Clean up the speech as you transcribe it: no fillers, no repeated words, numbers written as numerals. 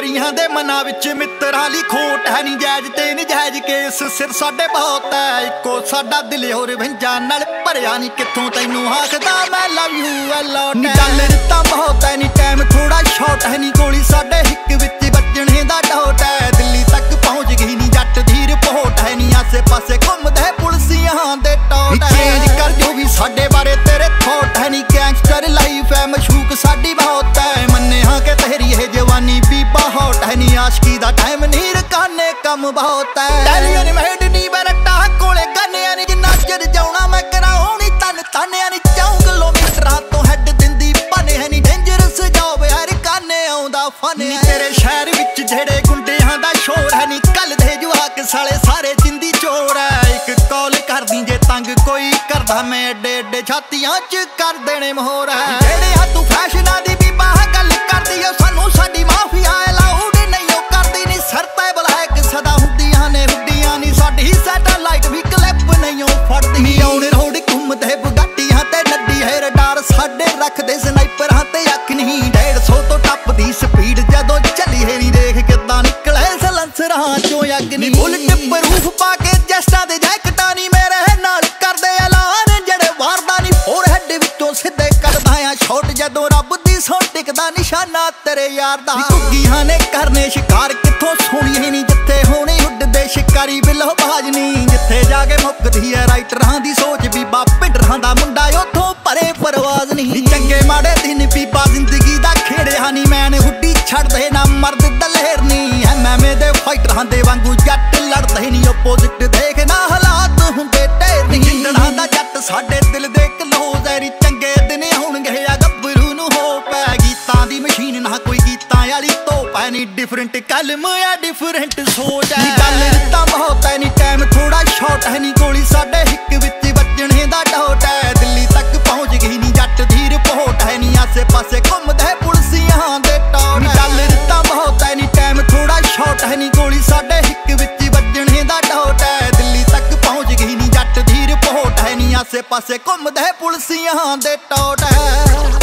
ਵੈਰੀਆਂ ਦੇ ਮਨਾਂ ਵਿੱਚ ਮਿੱਤਰਾਂ ਲਈ ਖੋਟ ਹੈ ਨੀ ਜਾਇਜ਼ ਤੇ ਨਜਾਇਜ਼ ਕੇਸ ਸਿਰ ਸਾਡੇ ਬਹੁਤ ਹੈ ਇੱਕੋ ਸਾਡਾ ਦਿਲ ਹੋਰ ਵੰਜਾ ਨਾਲ ਭਰਿਆ ਨੀ ਕਿੱਥੋਂ ਤੈਨੂੰ ਆਖਦਾ ਮੈਂ ਲਵ ਯੂ ਆ ਲੋਟ ਨੀ ਚੱਲ ਦਿੱਤਾ ਬਹੁਤ ਹੈ ਨੀ ਟਾਈਮ ਥੋੜਾ ਸ਼ਾਰਟ ਹੈ ਨੀ ਗੋਲੀ ਸਾਡੇ ਹਿੱਕ ਵਿੱਚ ਵੱਜਣੇ ਦਾ ਡੋਟ ਹੈ ਦਿੱਲੀ ਤੱਕ ਪਹੁੰਚ ਗਈ ਨੀ ਜੱਟ ਧੀਰ ਪਹੁੰਚ ਹੈ ਨੀ ਆਸੇ ਪਾਸੇ ਘੁੰਮਦੇ ਪੁਲਸੀਆਂ ਦੇ ਟੌਟ ਹੈ ਚੇਂਜ ਕਰ ਜੋ ਵੀ ਸਾਡੇ ਬਾਰੇ ਤੇਰੇ ਥੋਟ ਹੈ ਨੀ ਗੈਂਗਸਟਰ ਲਾਈਫ ਹੈ ਮਸ਼ੂਕ ਸਾਡੀ ਬਹੁਤ ਹੈ ਮੰਨੇ ਹਾਂ ਕਿ ਤੇਰੀ ਇਹ ਜਵਾਨੀ ਵੀ ਬਹੁਤ ਹੈ ਨੀ ਆਸ਼ਕੀ ਦਾ ਟਾਈਮ ਨਹੀਂ ਰਕਾਨੇ ਕੰਮ ਬਹੁਤ ਹੈ ਡੈਲੀਆਂ ਨੇ ਮਹਿਡ ਨੀ ਬਰਟਾ ਕੋਲੇ ਗੰਨਿਆਂ ਨੇ ਜਿੰਨਾ ਚਿਰ ਜਾਉਣਾ ਮੈਂ ਕਰਾਉਣੀ ਤਨ ਤਾਨਿਆਂ ਨੇ ਚਾਉ ਕਿਲੋਮੀਟਰਾਂ ਤੋਂ ਹੈਡ ਦਿੰਦੀ ਭਾਨੇ ਹੈ ਨੀ ਡੇਂਜਰਸ ਜੋਬ ਯਾਰ ਕਾਨੇ ਆਉਂਦਾ ਫਨ ਹੈ ਤੇਰੇ ਸ਼ਹਿਰ ਵਿੱਚ ਜਿਹੜੇ ਗੁੰਡਿਆਂ ਦਾ ਸ਼ੋਰ ਹੈ ਨੀ ਕੱਲ ਦੇ ਜਵਾਕ ਸਾਲੇ ਸਾਰੇ ਜਿੰਦੀ ਚੋਰ ਹੈ ਇੱਕ ਕਾਲ ਕਰਦੀ ਜੇ ਤੰਗ ਕੋਈ ਕਰਦਾ ਮੈਂ ਏਡੇ ਏਡੇ ਛਾਤੀਆਂ ਚ ਕਰ ਦੇਣੇ ਮੋਹਰ ਹੈ ਜਿਹੜੇ ਆ ਤੂੰ ਫੈਸ਼ਨਾਂ ਦੀ ਵੀ ਬਾਹ ਗੱਲ ਕਰਦੀ ਓ ਸਾਨੂੰ ਸਾਡੀ ਮਾਫੀਆ ਅਲਾਊਡ ਨਹੀਂ ਓ ਕਰਦੀ ਨੀ ਸਰਤੇ ਬਲੈਕ ਸਦਾ ਹੁੰਦੀਆਂ ਨੇ ਹੁੱਡੀਆਂ ਨੀ ਸਾਡੀ ਸੈਟਲਾਈਟ ਵੀ ਕਲਿੱਪ ਨਹੀਂ ਓ ਫੜਦੀ ਨੀ ਆਉਣ ਰੋਡ ਘੁੰਮਦੇ ਬੁਗਾਟੀਆਂ ਤੇ ਲੱਡੀ ਹੈ ਰਡਾਰ ਸਾਡੇ ਰੱਖਦੇ ਸਨਾਈਪਰਾਂ ਤੇ ਅੱਖ ਨਹੀਂ 150 ਤੋਂ ਟੱਪ ਦੀ ਸਪੀਡ ਜਦੋਂ ਚੱਲੀ ਹੈ ਨੀ ਦੇਖ ਕਿੱਦਾਂ ਨਿਕਲੇ ਸਲੰਸਰਾਂ ਚੋਂ ਅੱਗ ਨੀ ਬੁਲਟ ਪਰੂਫ ਪਾ ਕੇ ਜਸਟਾਂ ਦੇ ਜੈਕਟਾਂ ਨੀ ਮੇਰੇ ਨਾਲ ਕਰਦੇ ਐਲਾਨ ਜਿਹੜੇ ਵਾਰਦਾ ਨੀ ਹੋਰ ਹੈਡ ਵਿੱਚੋਂ ਸਿੱਧੇ ਕੱਢਦਾ ਆ ਛੋਟ ਜਦੋਂ ਰੱਬ ਦੀ ਸੌ ਟਿਕਦਾ ਨਿਸ਼ਾਨਾ ਤੇਰੇ ਯਾਰ ਦਾ ਕੁੱਗੀਆਂ ਨੇ ਕਰਨੇ ਸ਼ਿਕਾਰ ਕਿੱਥੋਂ ਸੋਹਣੀ ਨੀ ਜਿੱਥੇ ਹੋਣੀ ਉੱਡਦੇ ਸ਼ਿਕਾਰੀ ਬਿਲੋ ਬਾਜ ਨੀ ਜਿੱਥੇ ਜਾ ਕੇ ਮੁੱਕਦੀ ਐ ਰਾਈਟਰਾਂ ਦੀ ਸੋਚ ਵੀ ਬਾਪ ਪਿੰਡਰਾਂ ਦਾ ਮੁੰਡਾ ਉੱਥੋਂ ਪਰੇ ਪਰਵਾਜ਼ ਨਹੀਂ ਚੰਗੇ ਮਾੜੇ ਦਿਨ ਪੀਪਾ ਜ਼ਿੰਦਗੀ ਦਾ ਖੇੜਿਆ ਨੀ ਮੈਨ ਹੁੱਡੀ ਛੱਡਦੇ ਨਾ ਮਰਦ ਦਲੇਰ ਨੀ ਐਮਐਮਏ ਦੇ ਫਾਈਟਰਾਂ ਦੇ ਵਾਂਗੂ ਜੱਟ ਲੜਦੇ ਨੀ ਓਪੋਜ਼ਿਟ ਦੇਖ ਨਾ ਹਾਲਾਤ ਹੁੰਦੇ ਢੇਰ ਨੀ ਜਿੰਦੜਾਂ ਦਾ ਜੱਟ ਸਾਡੇ ਦਿਲ ਦੇ ਕਲੋਜ਼ ਐ ਰੀ ਚੰਗੇ ਦਿਨ ਹੋਣਗੇ ਆ ਗੱਭਰੂ ਨੂੰ ਹੋ ਪੈ ਗੀਤਾਂ ਦੀ ਮਸ਼ੀਨ ਨਾ ਕੋਈ ਗੀਤਾਂ ਵਾਲੀ ਤੋਪ ਐ ਨੀ ਡਿਫਰੈਂਟ ਕਲਮ ਐ ਡਿਫਰੈਂਟ ਸੋਚ ਐ ਗੱਲ ਦਿੱਤਾ ਬਹੁਤ ਐ ਨੀ ਟਾਈਮ ਥੋੜਾ ਸ਼ਾਰਟ ਐ ਨੀ ਗੋਲੀ ਸਾਡੇ ਹਿੱਕ ਵਿੱਚ ਵੱਜਣੇ ਦਾ ਡੋਟ ਐ ਦਿੱਲੀ ਤੱਕ ਪਹੁੰਚ ਗਈ ਨੀ ਜੱਟ ਧੀਰ ਪਹੁੰਚ ਐ ਨੀ ਆਸੇ ਪਾਸੇ ਘੁੰਮਦੇ ਪੁਲਸੀਆਂ ਦੇ ਟੌਰ ਗੱਲ ਦਿੱਤਾ ਬਹੁਤ ਐ ਨੀ ਟਾਈਮ ਥੋੜਾ ਸ਼ਾਰਟ ਐ ਨੀ ਗੋਲੀ ਸਾਡੇ ਹਿੱਕ ਵਿੱਚ ਵੱਜਣੇ ਦਾ ਡੋਟ ਐ ਦਿੱਲੀ ਤੱਕ ਪਹੁੰਚ ਗਈ ਨੀ ਜੱਟ ਧੀਰ ਪਹੁੰਚ ਐ ਨੀ ਆਸੇ ਪਾਸੇ ਘੁੰਮਦੇ ਪੁਲਸੀਆਂ ਦੇ ਟੌਰ